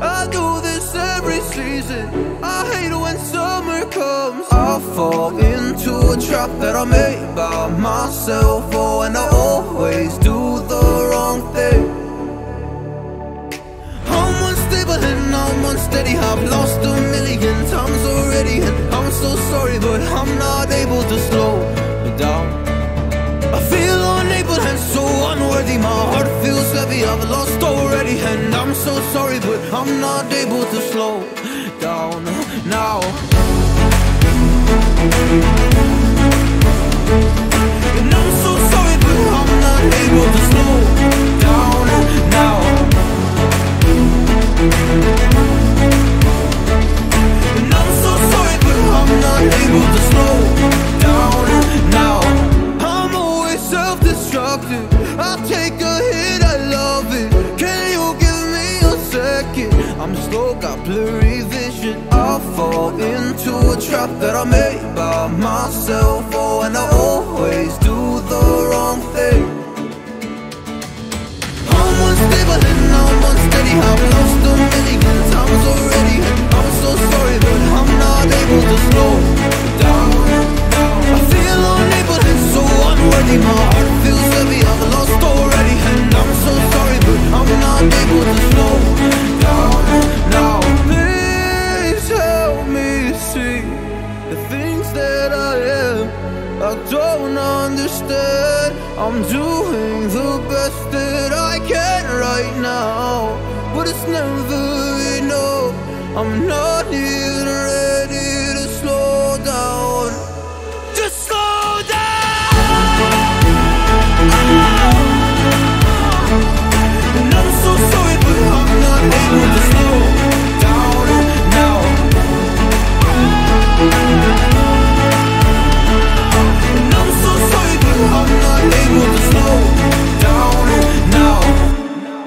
I do this every season. I hate it when summer comes. I fall into a trap that I made by myself. Oh, and I always do the wrong thing. I'm unstable and I'm unsteady. I've lost a million times already, and I'm so sorry, but I'm not able to slow down. I feel unable and so unworthy. My heart feels heavy, I've lost already, and I'm so sorry, but I'm not able to slow down now. And I'm so sorry, but I'm not able to slow down now. And I'm so sorry, but I'm not able to slow down now. I'm always self-destructive. I take a hit, I love it. Can you give me a second? I'm slow, got blurry vision. I fall into a trap that I made by myself. Oh, and I always do the wrong thing. I'm unstable and I'm unsteady. I've lost a million times already, and I'm so sorry, but I'm not able to slow down. I feel unable and so unworthy. My heart feels heavy, I've lost already, and I'm so sorry, but I'm not able to slow down now. Please help me see the things that I am. I don't understand. I'm doing the best that I can right now, but it's never enough. I'm not even ready to slow down. Just slow down. And I'm so sorry, but I'm not able to slow down now. And I'm so sorry, but I'm not able to slow down now.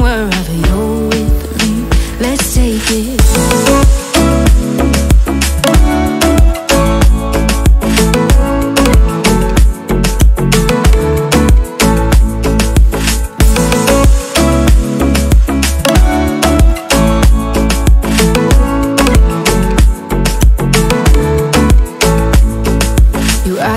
wherever you're with me. Let's take it slow.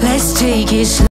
Let's take it slow.